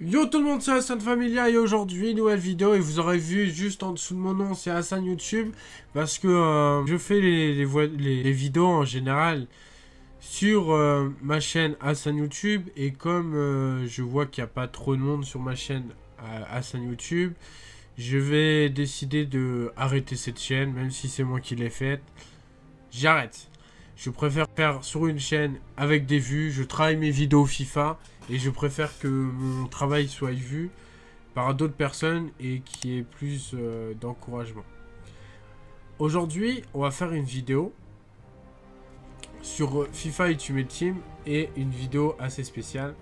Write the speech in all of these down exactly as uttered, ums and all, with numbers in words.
Yo tout le monde, c'est Assane Familia et aujourd'hui nouvelle vidéo, et vous aurez vu juste en dessous de mon nom, c'est Assane Youtube, parce que euh, je fais les, les, les, les vidéos en général sur euh, ma chaîne Assane Youtube, et comme euh, je vois qu'il n'y a pas trop de monde sur ma chaîne euh, Assane Youtube, je vais décider de arrêter cette chaîne. Même si c'est moi qui l'ai faite, j'arrête. Je préfère faire sur une chaîne avec des vues. Je travaille mes vidéos FIFA et je préfère que mon travail soit vu par d'autres personnes et qu'il y ait plus euh, d'encouragement. Aujourd'hui, on va faire une vidéo sur FIFA Ultimate Team, et une vidéo assez spéciale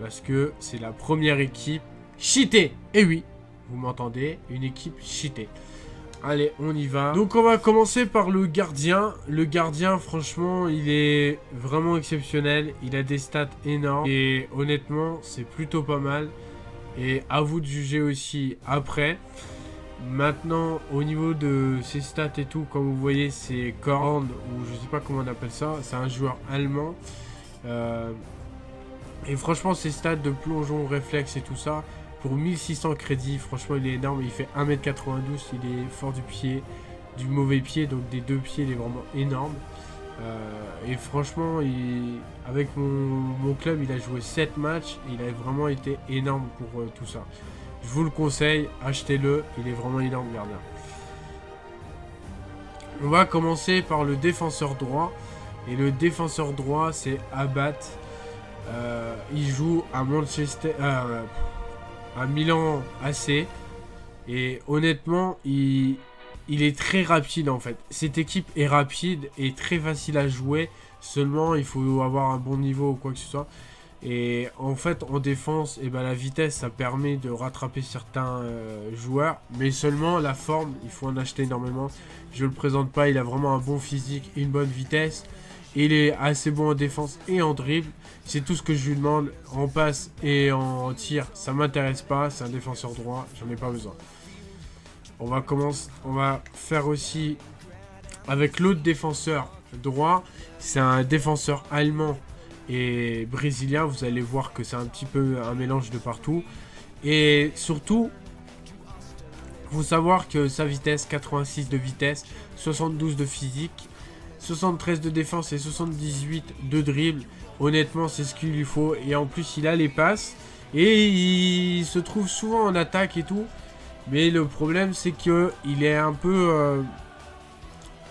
parce que c'est la première équipe cheatée. Et oui, vous m'entendez, une équipe cheatée. Allez, on y va. Donc on va commencer par le gardien. Le gardien, franchement, il est vraiment exceptionnel. Il a des stats énormes. Et honnêtement, c'est plutôt pas mal. Et à vous de juger aussi après. Maintenant, au niveau de ses stats et tout, comme vous voyez, c'est Korand, ou je sais pas comment on appelle ça. C'est un joueur allemand. Euh... Et franchement, ses stats de plongeon, réflexe et tout ça... Pour mille six cents crédits, franchement, il est énorme. Il fait un mètre quatre-vingt-douze, il est fort du pied, du mauvais pied, donc des deux pieds, il est vraiment énorme. Euh, et franchement, il, avec mon, mon club, il a joué sept matchs, et il a vraiment été énorme pour euh, tout ça. Je vous le conseille, achetez-le, il est vraiment énorme, gardien. On va commencer par le défenseur droit. Et le défenseur droit, c'est Abbat. Euh, il joue à Manchester... Euh, à Milan A C, et honnêtement il, il est très rapide. En fait, cette équipe est rapide et très facile à jouer, seulement il faut avoir un bon niveau ou quoi que ce soit. Et en fait, en défense, et eh ben, la vitesse, ça permet de rattraper certains euh, joueurs, mais seulement la forme, il faut en acheter énormément. Je le présente pas, il a vraiment un bon physique, une bonne vitesse. Il est assez bon en défense et en dribble. C'est tout ce que je lui demande. En passe et en tir, ça m'intéresse pas. C'est un défenseur droit, j'en ai pas besoin. On va commencer. On va faire aussi avec l'autre défenseur droit. C'est un défenseur allemand et brésilien. Vous allez voir que c'est un petit peu un mélange de partout. Et surtout, faut savoir que sa vitesse, quatre-vingt-six de vitesse, soixante-douze de physique, soixante-treize de défense et soixante-dix-huit de dribble. Honnêtement, c'est ce qu'il lui faut. Et en plus, il a les passes. Et il se trouve souvent en attaque et tout. Mais le problème, c'est qu'il est un peu euh,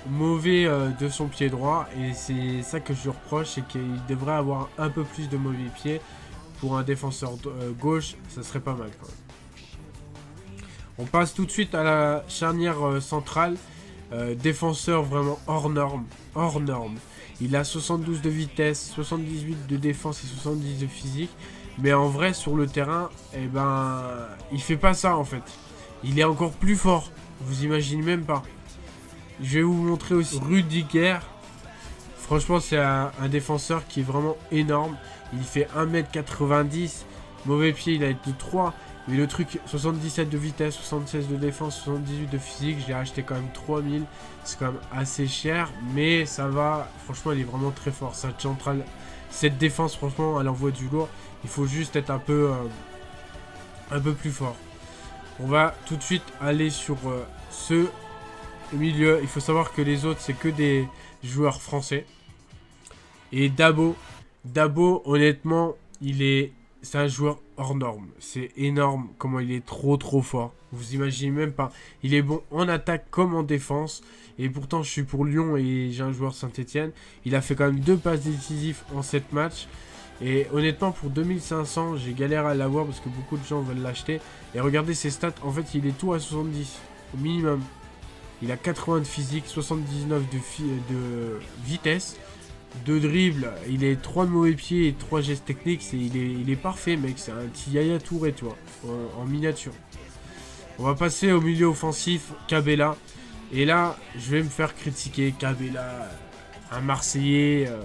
mauvais euh, de son pied droit. Et c'est ça que je lui reproche. C'est qu'il devrait avoir un peu plus de mauvais pied. Pour un défenseur euh, gauche, ça serait pas mal quand même. On passe tout de suite à la charnière euh, centrale. Euh, défenseur vraiment hors norme, hors norme. Il a soixante-douze de vitesse, soixante-dix-huit de défense et soixante-dix de physique. Mais en vrai, sur le terrain, eh ben, il fait pas ça en fait. Il est encore plus fort. Vous imaginez même pas. Je vais vous montrer aussi Rudiger. Franchement, c'est un, un défenseur qui est vraiment énorme. Il fait un mètre quatre-vingt-dix. Mauvais pied, il a été trois. Mais le truc, soixante-dix-sept de vitesse, soixante-seize de défense, soixante-dix-huit de physique, je l'ai acheté quand même trois mille. C'est quand même assez cher, mais ça va. Franchement, elle est vraiment très forte. Cette centrale, cette défense, franchement, elle envoie du lourd. Il faut juste être un peu, euh, un peu plus fort. On va tout de suite aller sur euh, ce milieu. Il faut savoir que les autres, c'est que des joueurs français. Et Dabo, Dabo, honnêtement, il est... C'est un joueur hors norme. C'est énorme comment il est trop trop fort. Vous imaginez même pas. Il est bon en attaque comme en défense. Et pourtant, je suis pour Lyon et j'ai un joueur Saint-Etienne. Il a fait quand même deux passes décisives en sept matchs. Et honnêtement, pour deux mille cinq cents, j'ai galère à l'avoir parce que beaucoup de gens veulent l'acheter. Et regardez ses stats. En fait, il est tout à soixante-dix au minimum. Il a quatre-vingts de physique, soixante-dix-neuf de, de vitesse. De dribble, il est trois de mauvais pieds et trois gestes techniques. Est, il, est, il est parfait, mec. C'est un petit Yaya Touré, tu vois, en, en miniature. On va passer au milieu offensif, Cabella. Et là, je vais me faire critiquer. Cabella, un Marseillais, euh,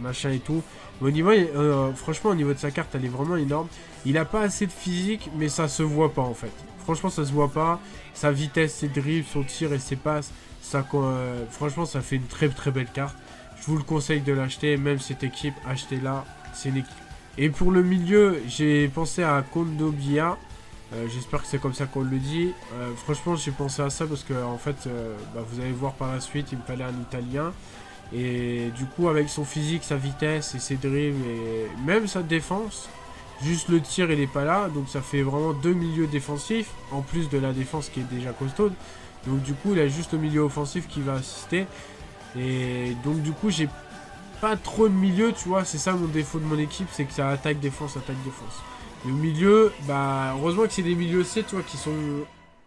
machin et tout. Mais au niveau, euh, franchement, au niveau de sa carte, elle est vraiment énorme. Il n'a pas assez de physique, mais ça se voit pas en fait. Franchement, ça se voit pas. Sa vitesse, ses dribbles, son tir et ses passes, ça, euh, franchement, ça fait une très très belle carte. Je vous le conseille de l'acheter. Même cette équipe, achetez-la. C'est une équipe Et pour le milieu, j'ai pensé à Kondogbia. Euh, J'espère que c'est comme ça qu'on le dit. Euh, franchement, j'ai pensé à ça parce que, en fait, euh, bah, vous allez voir par la suite, il me fallait un Italien. Et du coup, avec son physique, sa vitesse et ses dribbles et même sa défense, juste le tir, il n'est pas là. Donc, ça fait vraiment deux milieux défensifs, en plus de la défense qui est déjà costaude. Donc, du coup, il a juste le milieu offensif qui va assister. Et donc, du coup, j'ai pas trop de milieu, tu vois. C'est ça mon défaut de mon équipe, c'est que ça attaque, défense, attaque, défense. Le milieu, bah heureusement que c'est des milieux C, tu vois, qui sont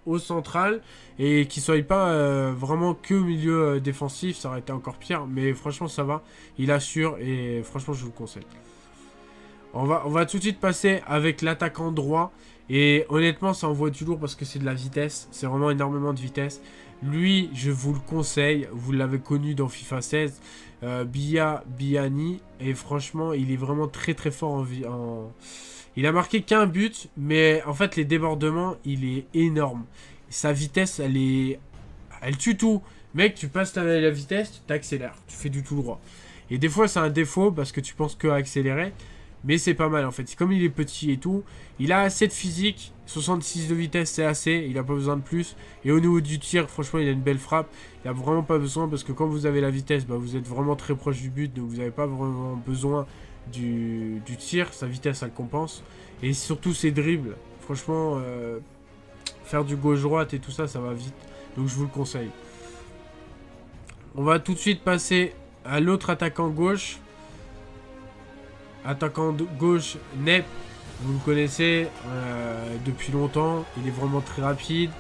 au central et qui ne soient pas euh, vraiment que milieu euh, défensif, ça aurait été encore pire. Mais franchement, ça va, il assure et franchement, je vous le conseille. On va, on va tout de suite passer avec l'attaquant droit. Et honnêtement, ça envoie du lourd parce que c'est de la vitesse. C'est vraiment énormément de vitesse. Lui, je vous le conseille. Vous l'avez connu dans FIFA seize. Euh, Bia Biani. Et franchement, il est vraiment très très fort en... en... Il a marqué qu'un but, mais en fait, les débordements, il est énorme. Sa vitesse, elle est... Elle tue tout. Mec, tu passes la vitesse, tu t'accélères. Tu fais du tout droit. Et des fois, c'est un défaut parce que tu penses qu'à accélérer. Mais c'est pas mal en fait. Comme il est petit et tout, il a assez de physique. soixante-six de vitesse, c'est assez. Il n'a pas besoin de plus. Et au niveau du tir, franchement, il a une belle frappe. Il n'a vraiment pas besoin parce que quand vous avez la vitesse, bah, vous êtes vraiment très proche du but. Donc vous n'avez pas vraiment besoin du, du tir. Sa vitesse, ça le compense. Et surtout ses dribbles. Franchement, euh, faire du gauche-droite et tout ça, ça va vite. Donc je vous le conseille. On va tout de suite passer à l'autre attaquant gauche. Attaquant de gauche, Nep, vous le connaissez euh, depuis longtemps, il est vraiment très rapide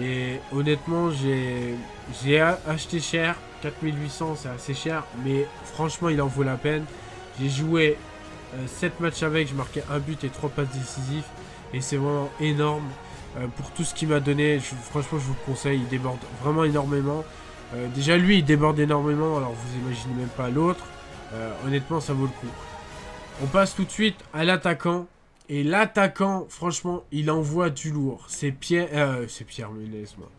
et honnêtement j'ai acheté cher, quatre mille huit cents c'est assez cher, mais franchement il en vaut la peine. J'ai joué euh, sept matchs avec, je marquais un but et trois passes décisives et c'est vraiment énorme euh, pour tout ce qu'il m'a donné. Je, franchement je vous le conseille, il déborde vraiment énormément. Euh, déjà lui il déborde énormément, alors vous imaginez même pas l'autre, euh, honnêtement ça vaut le coup. On passe tout de suite à l'attaquant. Et l'attaquant, franchement, il envoie du lourd. C'est Pierre... Euh, c'est Pierre Menez, moi.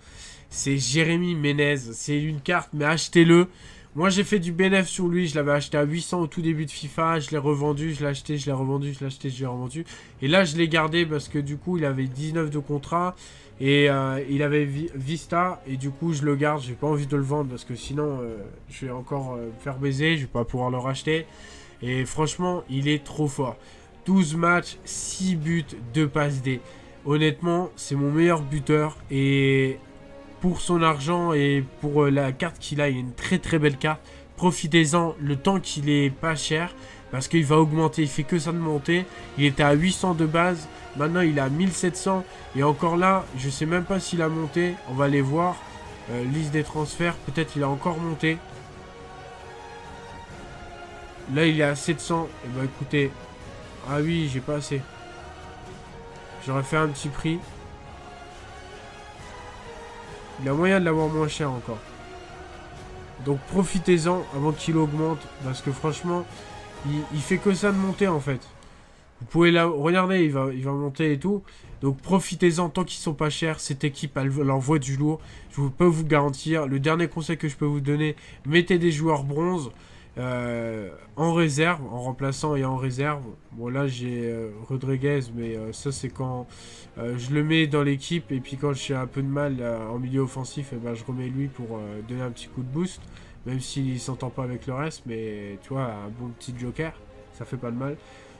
C'est Jérémy Menez. C'est une carte, mais achetez-le. Moi, j'ai fait du bénéfice sur lui. Je l'avais acheté à huit cents au tout début de FIFA. Je l'ai revendu, je l'ai acheté, je l'ai revendu, je l'ai acheté, je l'ai revendu. Et là, je l'ai gardé parce que du coup, il avait dix-neuf de contrat. Et euh, il avait Vista. Et du coup, je le garde. J'ai pas envie de le vendre parce que sinon, euh, je vais encore euh, me faire baiser. Je vais pas pouvoir le racheter. Et franchement, il est trop fort. douze matchs, six buts, deux passes D. Honnêtement, c'est mon meilleur buteur. Et pour son argent et pour la carte qu'il a, il a une très très belle carte. Profitez-en le temps qu'il est pas cher. Parce qu'il va augmenter, il fait que ça de monter. Il était à huit cents de base. Maintenant, il est à mille sept cents. Et encore là, je sais même pas s'il a monté. On va aller voir. Euh, liste des transferts, peut-être il a encore monté. Là, il est à sept cents. Et bah écoutez. Ah oui, j'ai pas assez. J'aurais fait un petit prix. Il y a moyen de l'avoir moins cher encore. Donc profitez-en avant qu'il augmente. Parce que franchement, il, il fait que ça de monter en fait. Vous pouvez là. Regardez, il va, il va monter et tout. Donc profitez-en tant qu'ils sont pas chers. Cette équipe, elle, elle envoie du lourd. Je peux vous garantir. Le dernier conseil que je peux vous donner, mettez des joueurs bronze. Euh, en réserve, en remplaçant et en réserve. Bon là j'ai euh, Rodriguez, mais euh, ça c'est quand euh, je le mets dans l'équipe et puis quand j'ai un peu de mal euh, en milieu offensif, et eh ben je remets lui pour euh, donner un petit coup de boost, même s'il s'entend pas avec le reste, mais tu vois, un bon petit joker, ça fait pas de mal.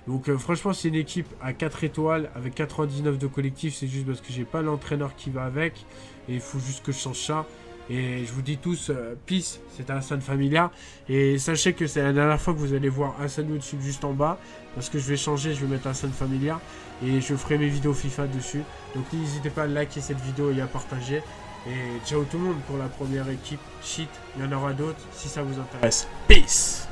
Donc euh, franchement c'est une équipe à quatre étoiles avec quatre-vingt-dix-neuf de collectif, c'est juste parce que j'ai pas l'entraîneur qui va avec et il faut juste que je change ça. Et je vous dis tous, euh, peace, c'était Assane Familia. Et sachez que c'est la dernière fois que vous allez voir Assane Youtube juste en bas. Parce que je vais changer, je vais mettre Assane Familia. Et je ferai mes vidéos FIFA dessus. Donc n'hésitez pas à liker cette vidéo et à partager. Et ciao tout le monde pour la première équipe. Shit, il y en aura d'autres si ça vous intéresse. Peace.